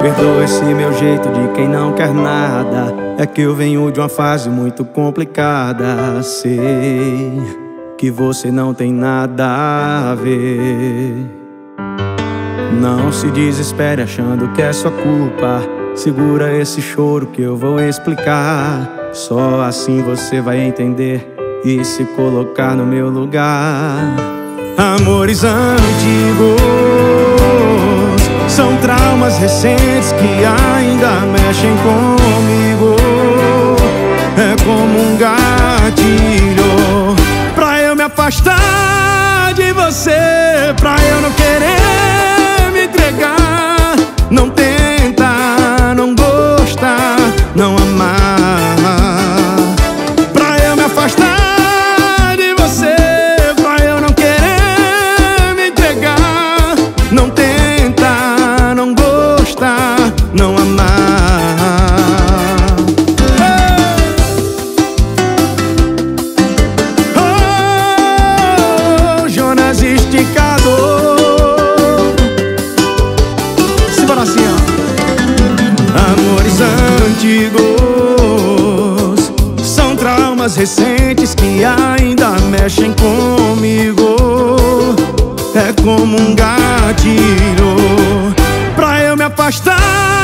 Perdoa esse meu jeito de quem não quer nada. É que eu venho de uma fase muito complicada. Sei que você não tem nada a ver. Não se desespere achando que é sua culpa. Segura esse choro que eu vou explicar. Só assim você vai entender e se colocar no meu lugar. Amores antigos são traumas recentes que ainda mexem comigo. É como um gatilho pra eu me afastar de você, pra eu não querer me entregar. Não tentar, não gostar, não amar. Pra eu me afastar recentes que ainda mexem comigo. É como um gatilho pra eu me afastar